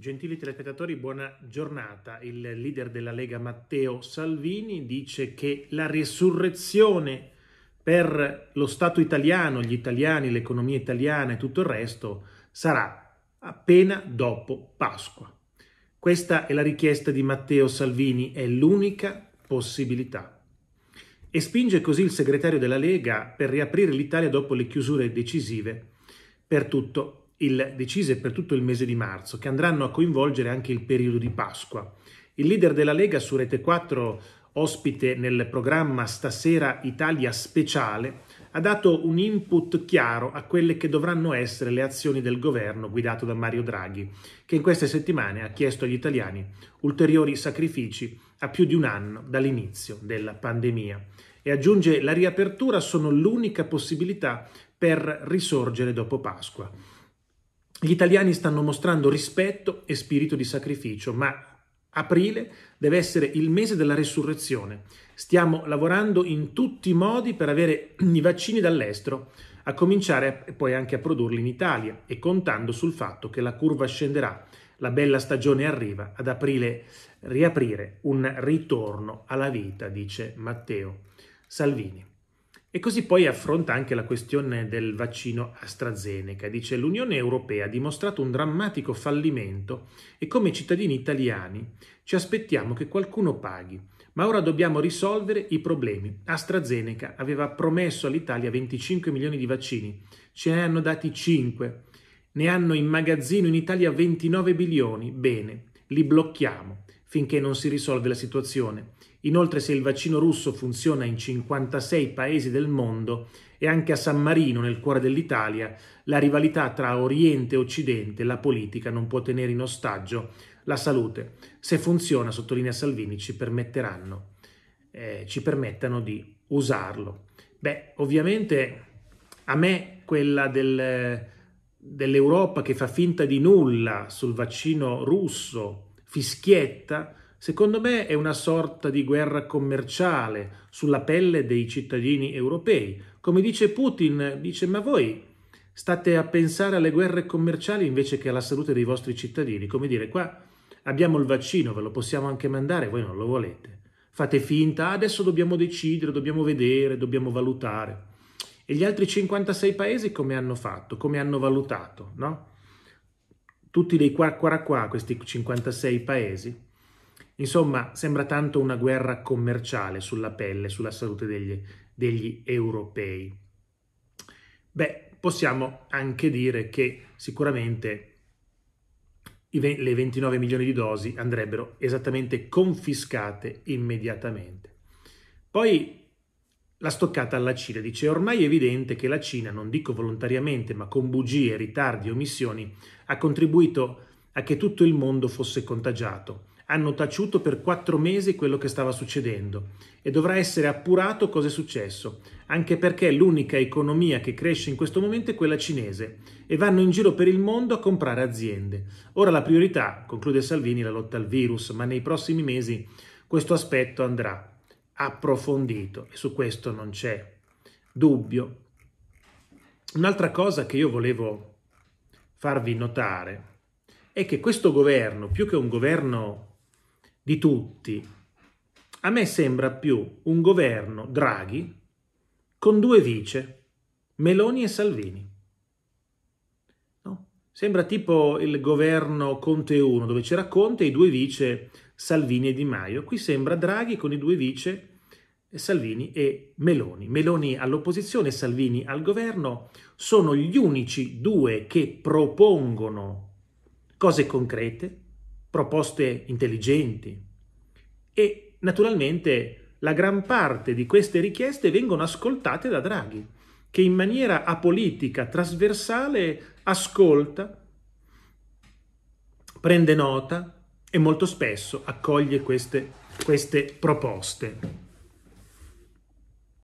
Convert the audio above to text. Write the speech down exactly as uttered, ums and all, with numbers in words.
Gentili telespettatori, buona giornata. Il leader della Lega Matteo Salvini dice che la risurrezione per lo Stato italiano, gli italiani, l'economia italiana e tutto il resto sarà appena dopo Pasqua. Questa è la richiesta di Matteo Salvini, è l'unica possibilità. E spinge così il segretario della Lega per riaprire l'Italia dopo le chiusure decisive per tutto Il, decise per tutto il mese di marzo, che andranno a coinvolgere anche il periodo di Pasqua. Il leader della Lega su Rete quattro, ospite nel programma Stasera Italia Speciale, ha dato un input chiaro a quelle che dovranno essere le azioni del governo guidato da Mario Draghi, che in queste settimane ha chiesto agli italiani ulteriori sacrifici a più di un anno dall'inizio della pandemia. E aggiunge: la riapertura sono l'unica possibilità per risorgere dopo Pasqua. Gli italiani stanno mostrando rispetto e spirito di sacrificio, ma aprile deve essere il mese della resurrezione. Stiamo lavorando in tutti i modi per avere i vaccini dall'estero, a cominciare poi anche a produrli in Italia e contando sul fatto che la curva scenderà. La bella stagione arriva, ad aprile riaprire un ritorno alla vita, dice Matteo Salvini. E così poi affronta anche la questione del vaccino AstraZeneca. Dice: l'Unione Europea ha dimostrato un drammatico fallimento e come cittadini italiani ci aspettiamo che qualcuno paghi, ma ora dobbiamo risolvere i problemi. AstraZeneca aveva promesso all'Italia venticinque milioni di vaccini, ce ne hanno dati cinque, ne hanno in magazzino in Italia ventinove milioni, bene, li blocchiamo finché non si risolve la situazione. Inoltre, se il vaccino russo funziona in cinquantasei paesi del mondo e anche a San Marino, nel cuore dell'Italia, la rivalità tra Oriente e Occidente, la politica non può tenere in ostaggio la salute. Se funziona, sottolinea Salvini, ci permetteranno, eh, ci permettano di usarlo. Beh, ovviamente a me quella del, dell'Europa che fa finta di nulla sul vaccino russo, fischietta, secondo me è una sorta di guerra commerciale sulla pelle dei cittadini europei. Come dice Putin, dice: ma voi state a pensare alle guerre commerciali invece che alla salute dei vostri cittadini. Come dire, qua abbiamo il vaccino, ve lo possiamo anche mandare, voi non lo volete. Fate finta, ah, adesso dobbiamo decidere, dobbiamo vedere, dobbiamo valutare. E gli altri cinquantasei paesi come hanno fatto, come hanno valutato, no? Tutti dei qua qua qua, questi cinquantasei paesi. Insomma, sembra tanto una guerra commerciale sulla pelle, sulla salute degli, degli europei. Beh, possiamo anche dire che sicuramente i, le ventinove milioni di dosi andrebbero esattamente confiscate immediatamente. Poi la stoccata alla Cina. Dice: ormai è evidente che la Cina, non dico volontariamente, ma con bugie, ritardi, omissioni, ha contribuito a che tutto il mondo fosse contagiato. Hanno taciuto per quattro mesi quello che stava succedendo e dovrà essere appurato cosa è successo, anche perché l'unica economia che cresce in questo momento è quella cinese e vanno in giro per il mondo a comprare aziende. Ora la priorità, conclude Salvini, è la lotta al virus, ma nei prossimi mesi questo aspetto andrà approfondito e su questo non c'è dubbio. Un'altra cosa che io volevo farvi notare è che questo governo, più che un governo di tutti, a me sembra più un governo Draghi con due vice, Meloni e Salvini. No? Sembra tipo il governo Conte uno, dove c'era Conte e i due vice Salvini e Di Maio. Qui sembra Draghi con i due vice Salvini e Meloni. Meloni all'opposizione, Salvini al governo, sono gli unici due che propongono cose concrete, proposte intelligenti e naturalmente la gran parte di queste richieste vengono ascoltate da Draghi, che in maniera apolitica, trasversale, ascolta, prende nota e molto spesso accoglie queste, queste proposte.